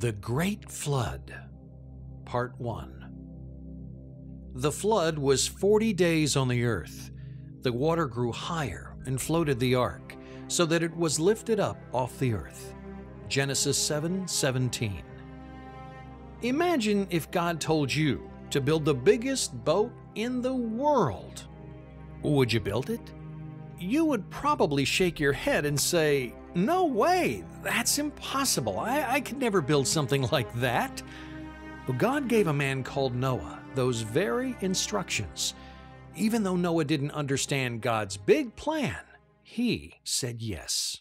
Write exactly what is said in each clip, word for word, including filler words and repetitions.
The Great Flood, Part one. The flood was forty days on the earth. The water grew higher and floated the ark, so that it was lifted up off the earth. Genesis seven seventeen. Imagine if God told you to build the biggest boat in the world. Would you build it? You would probably shake your head and say, "No way, that's impossible. I, I could never build something like that." God gave a man called Noah those very instructions. Even though Noah didn't understand God's big plan, he said yes.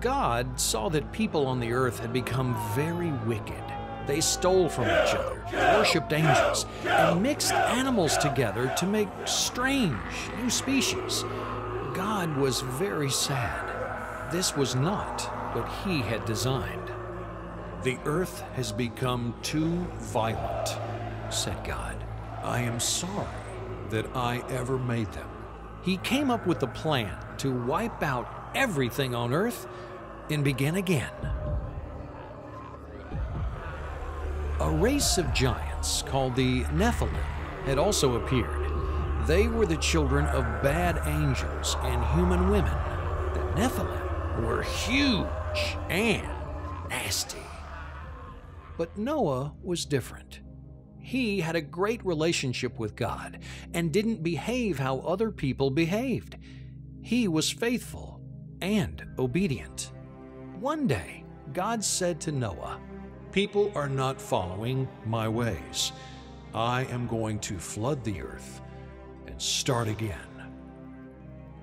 God saw that people on the earth had become very wicked. They stole from each other, worshipped angels, and mixed animals together to make strange new species. God was very sad. This was not what he had designed. "The earth has become too violent," said God. "I am sorry that I ever made them." He came up with a plan to wipe out everything on earth and begin again. A race of giants called the Nephilim had also appeared. They were the children of bad angels and human women. The Nephilim were huge and nasty. But Noah was different. He had a great relationship with God and didn't behave how other people behaved. He was faithful and obedient. One day, God said to Noah, "People are not following my ways. I am going to flood the earth and start again."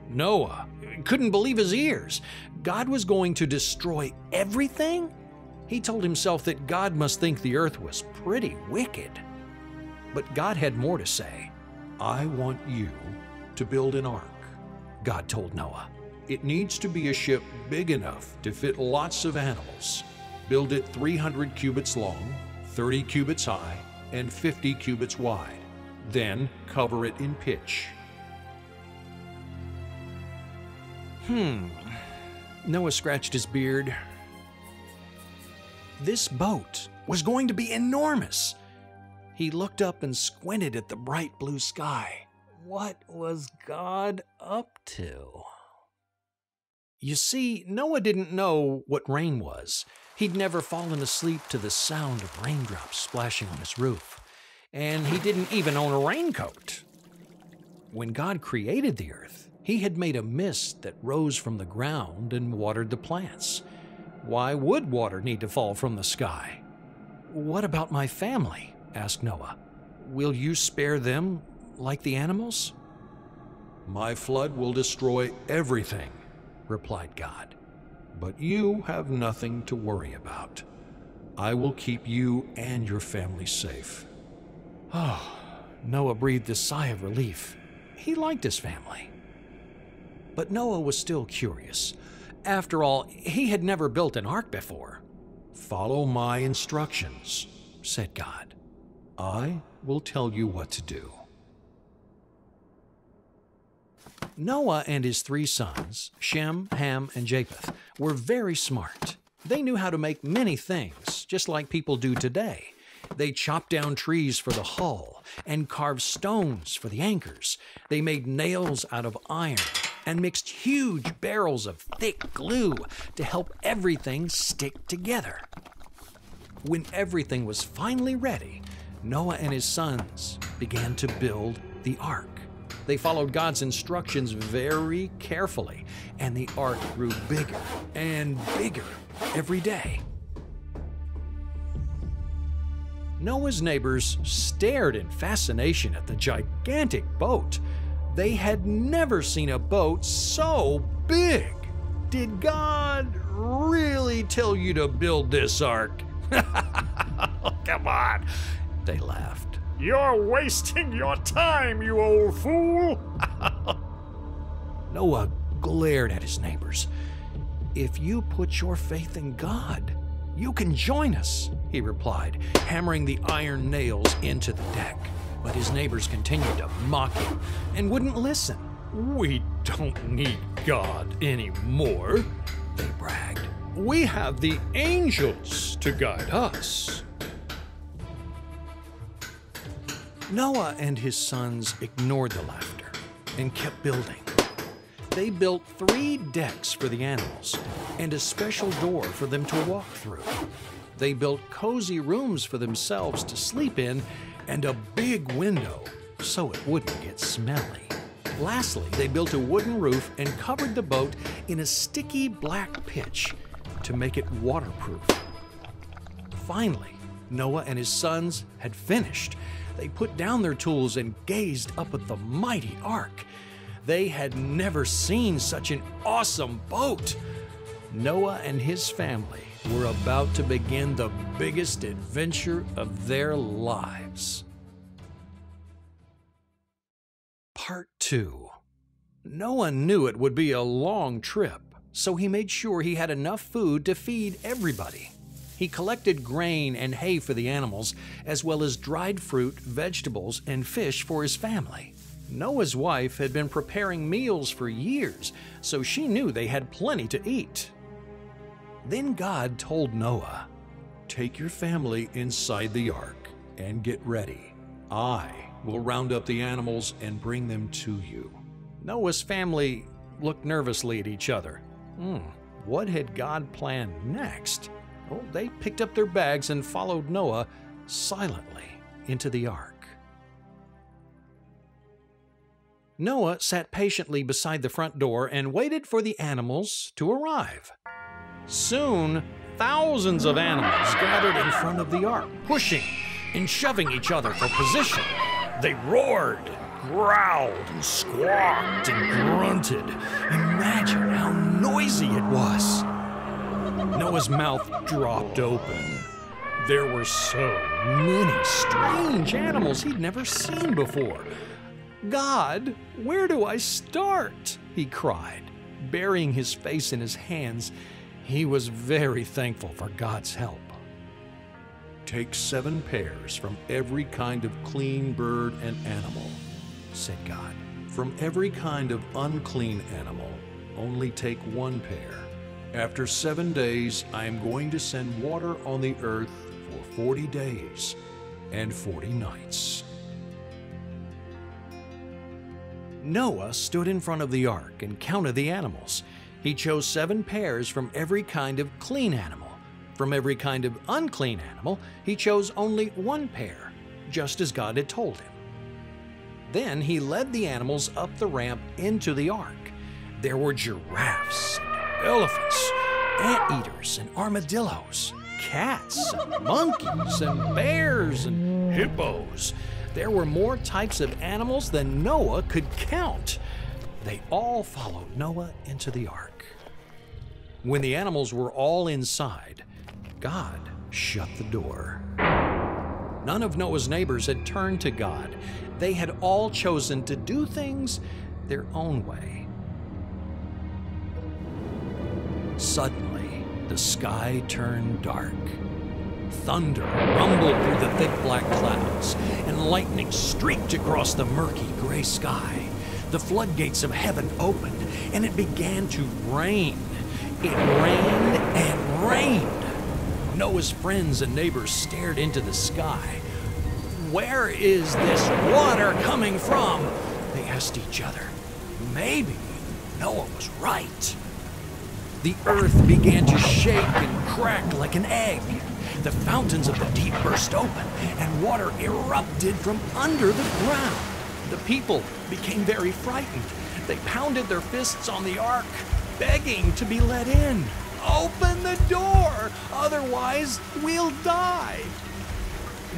Noah couldn't believe his ears. God was going to destroy everything? He told himself that God must think the earth was pretty wicked. But God had more to say. "I want you to build an ark," God told Noah. "It needs to be a ship big enough to fit lots of animals. Build it three hundred cubits long, thirty cubits high, and fifty cubits wide. Then cover it in pitch." Hmm. Noah scratched his beard. This boat was going to be enormous. He looked up and squinted at the bright blue sky. What was God up to? You see, Noah didn't know what rain was. He'd never fallen asleep to the sound of raindrops splashing on his roof. And he didn't even own a raincoat. When God created the earth, He had made a mist that rose from the ground and watered the plants. Why would water need to fall from the sky? "What about my family?" asked Noah. "Will you spare them like the animals?" "My flood will destroy everything," replied God. "But you have nothing to worry about. I will keep you and your family safe." Oh, Noah breathed a sigh of relief. He liked his family. But Noah was still curious. After all, he had never built an ark before. "Follow my instructions," said God. "I will tell you what to do." Noah and his three sons, Shem, Ham, and Japheth, were very smart. They knew how to make many things, just like people do today. They chopped down trees for the hull and carved stones for the anchors. They made nails out of iron and mixed huge barrels of thick glue to help everything stick together. When everything was finally ready, Noah and his sons began to build the ark. They followed God's instructions very carefully, and the ark grew bigger and bigger every day. Noah's neighbors stared in fascination at the gigantic boat. They had never seen a boat so big. "Did God really tell you to build this ark?" "Come on," they laughed. "You're wasting your time, you old fool." Noah glared at his neighbors. "If you put your faith in God, you can join us," he replied, hammering the iron nails into the deck. But his neighbors continued to mock him and wouldn't listen. "We don't need God anymore," they bragged. "We have the angels to guide us. Noah and his sons ignored the laughter and kept building. They built three decks for the animals and a special door for them to walk through. They built cozy rooms for themselves to sleep in and a big window so it wouldn't get smelly. Lastly, they built a wooden roof and covered the boat in a sticky black pitch to make it waterproof. Finally, Noah and his sons had finished. They put down their tools and gazed up at the mighty ark. They had never seen such an awesome boat. Noah and his family were about to begin the biggest adventure of their lives. Part two. Noah knew it would be a long trip, so he made sure he had enough food to feed everybody. He collected grain and hay for the animals, as well as dried fruit, vegetables, and fish for his family. Noah's wife had been preparing meals for years, so she knew they had plenty to eat. Then God told Noah, "Take your family inside the ark and get ready. I will round up the animals and bring them to you." Noah's family looked nervously at each other. Hmm, what had God planned next? Well, they picked up their bags and followed Noah silently into the ark. Noah sat patiently beside the front door and waited for the animals to arrive. Soon, thousands of animals gathered in front of the ark, pushing and shoving each other for position. They roared, growled, and squawked and grunted. Imagine how noisy it was. Noah's mouth dropped open. There were so many strange animals he'd never seen before. "God, where do I start?" he cried, burying his face in his hands. He was very thankful for God's help. "Take seven pairs from every kind of clean bird and animal," said God. "From every kind of unclean animal, only take one pair. After seven days, I am going to send water on the earth for forty days and forty nights." Noah stood in front of the ark and counted the animals. He chose seven pairs from every kind of clean animal. From every kind of unclean animal, he chose only one pair, just as God had told him. Then he led the animals up the ramp into the ark. There were giraffes, elephants, anteaters and armadillos, cats and monkeys and bears and hippos. There were more types of animals than Noah could count. They all followed Noah into the ark. When the animals were all inside, God shut the door. None of Noah's neighbors had turned to God. They had all chosen to do things their own way. Suddenly, the sky turned dark. Thunder rumbled through the thick black clouds, and lightning streaked across the murky gray sky. The floodgates of heaven opened, and it began to rain. It rained and rained. Noah's friends and neighbors stared into the sky. "Where is this water coming from?" they asked each other. Maybe Noah was right. The earth began to shake and crack like an egg. The fountains of the deep burst open, and water erupted from under the ground. The people became very frightened. They pounded their fists on the ark, begging to be let in. "Open the door, otherwise we'll die."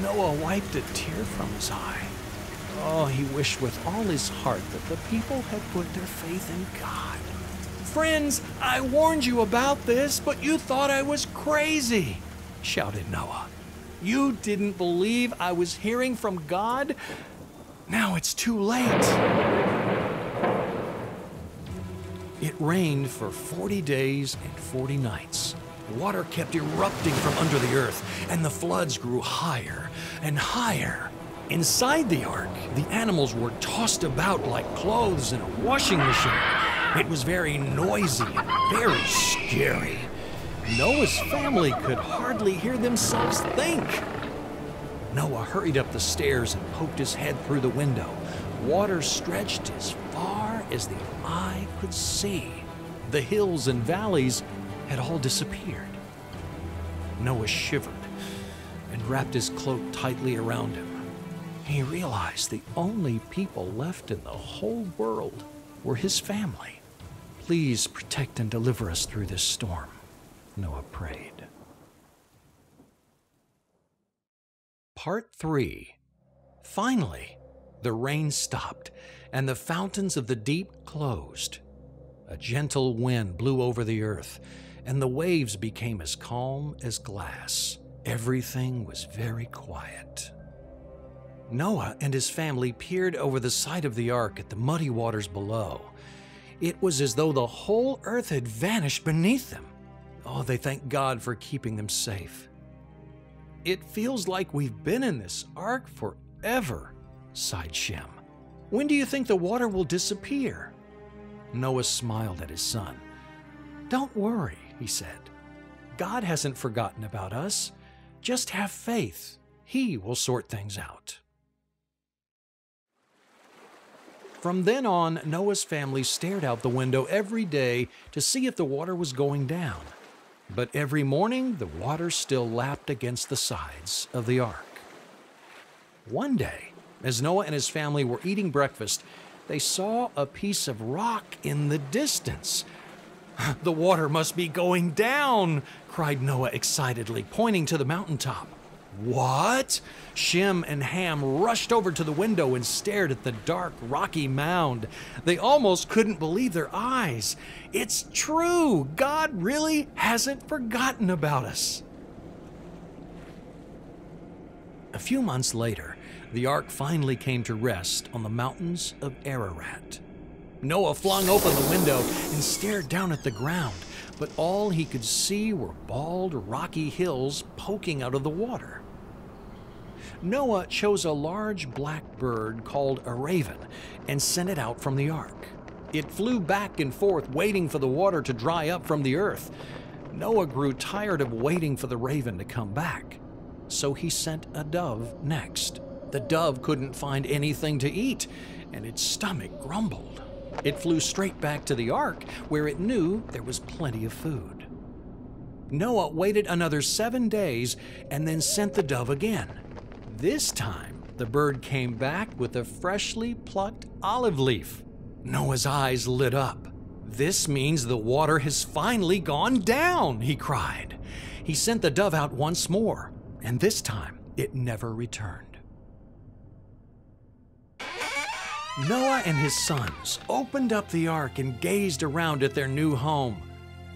Noah wiped a tear from his eye. Oh, he wished with all his heart that the people had put their faith in God. "Friends, I warned you about this, but you thought I was crazy," shouted Noah. "You didn't believe I was hearing from God? Now it's too late." It rained for forty days and forty nights. Water kept erupting from under the earth, and the floods grew higher and higher. Inside the ark, the animals were tossed about like clothes in a washing machine. It was very noisy and very scary. Noah's family could hardly hear themselves think. Noah hurried up the stairs and poked his head through the window. Water stretched as far as the eye could see. The hills and valleys had all disappeared. Noah shivered and wrapped his cloak tightly around him. He realized the only people left in the whole world were his family. Please protect and deliver us through this storm, Noah prayed. Part three. Finally, the rain stopped, and the fountains of the deep closed. A gentle wind blew over the earth, and the waves became as calm as glass. Everything was very quiet. Noah and his family peered over the side of the ark at the muddy waters below. It was as though the whole earth had vanished beneath them. Oh, they thanked God for keeping them safe. It feels like we've been in this ark forever, sighed Shem. When do you think the water will disappear? Noah smiled at his son. Don't worry, he said. God hasn't forgotten about us. Just have faith. He will sort things out. From then on, Noah's family stared out the window every day to see if the water was going down. But every morning, the water still lapped against the sides of the ark. One day, as Noah and his family were eating breakfast, they saw a piece of rock in the distance. The water must be going down, cried Noah excitedly, pointing to the mountaintop. What? Shem and Ham rushed over to the window and stared at the dark, rocky mound. They almost couldn't believe their eyes. It's true! God really hasn't forgotten about us. A few months later, the ark finally came to rest on the mountains of Ararat. Noah flung open the window and stared down at the ground, but all he could see were bald, rocky hills poking out of the water. Noah chose a large black bird called a raven and sent it out from the ark. It flew back and forth, waiting for the water to dry up from the earth. Noah grew tired of waiting for the raven to come back, so he sent a dove next. The dove couldn't find anything to eat, and its stomach grumbled. It flew straight back to the ark, where it knew there was plenty of food. Noah waited another seven days and then sent the dove again. This time, the bird came back with a freshly plucked olive leaf. Noah's eyes lit up. This means the water has finally gone down, he cried. He sent the dove out once more, and this time it never returned. Noah and his sons opened up the ark and gazed around at their new home.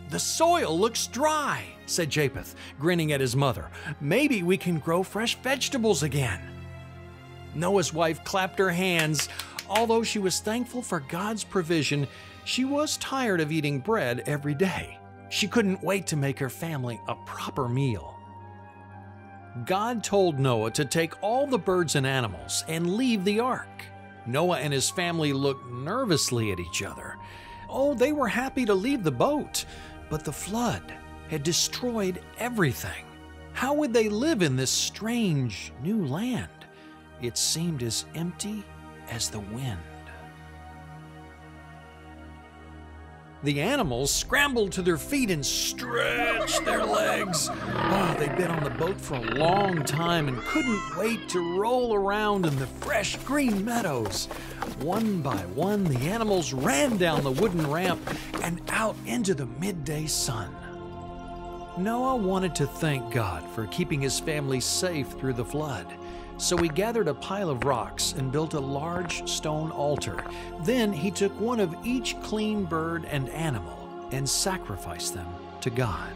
The soil looks dry, said Japheth, grinning at his mother. Maybe we can grow fresh vegetables again. Noah's wife clapped her hands. Although she was thankful for God's provision, she was tired of eating bread every day. She couldn't wait to make her family a proper meal. God told Noah to take all the birds and animals and leave the ark. Noah and his family looked nervously at each other. Oh, they were happy to leave the boat, but the flood had destroyed everything. How would they live in this strange new land? It seemed as empty as the wind. The animals scrambled to their feet and stretched their legs. Oh, they'd been on the boat for a long time and couldn't wait to roll around in the fresh green meadows. One by one, the animals ran down the wooden ramp and out into the midday sun. Noah wanted to thank God for keeping his family safe through the flood. So he gathered a pile of rocks and built a large stone altar. Then he took one of each clean bird and animal and sacrificed them to God.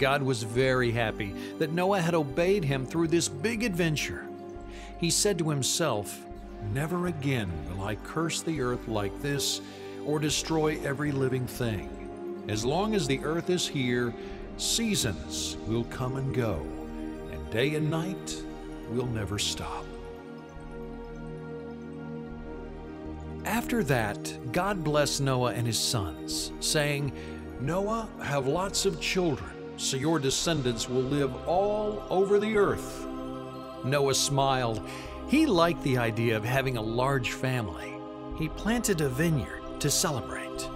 God was very happy that Noah had obeyed him through this big adventure. He said to himself, "Never again will I curse the earth like this or destroy every living thing. As long as the earth is here, seasons will come and go, and day and night will never stop." After that, God blessed Noah and his sons, saying, Noah, have lots of children, so your descendants will live all over the earth. Noah smiled. He liked the idea of having a large family. He planted a vineyard to celebrate.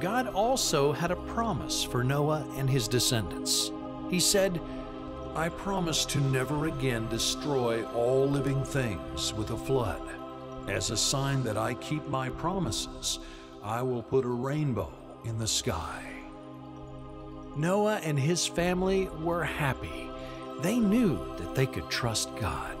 God also had a promise for Noah and his descendants. He said, "I promise to never again destroy all living things with a flood. As a sign that I keep my promises, I will put a rainbow in the sky." Noah and his family were happy. They knew that they could trust God.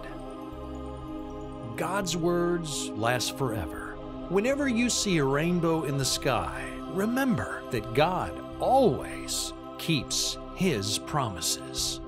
God's words last forever. Whenever you see a rainbow in the sky, remember that God always keeps His promises.